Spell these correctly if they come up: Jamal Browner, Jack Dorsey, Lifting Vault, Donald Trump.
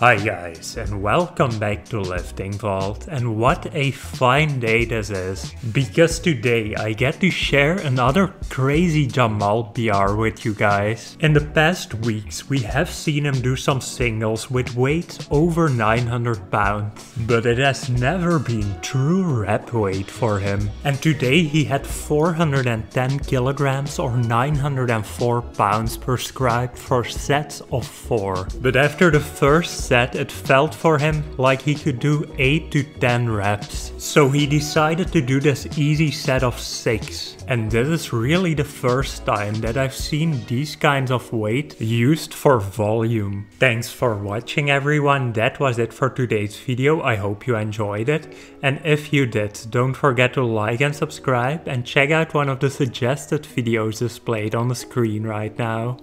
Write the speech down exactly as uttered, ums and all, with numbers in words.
Hi guys, and welcome back to Lifting Vault, and what a fine day this is, because today I get to share another crazy Jamal P R with you guys. In the past weeks we have seen him do some singles with weights over nine hundred pounds, but it has never been true rep weight for him, and today he had four hundred ten kilograms or nine hundred four pounds prescribed for sets of four, but after the first set it felt for him like he could do eight to ten reps. So he decided to do this easy set of six. And this is really the first time that I've seen these kinds of weight used for volume. Thanks for watching everyone, that was it for today's video, I hope you enjoyed it. And if you did, don't forget to like and subscribe and check out one of the suggested videos displayed on the screen right now.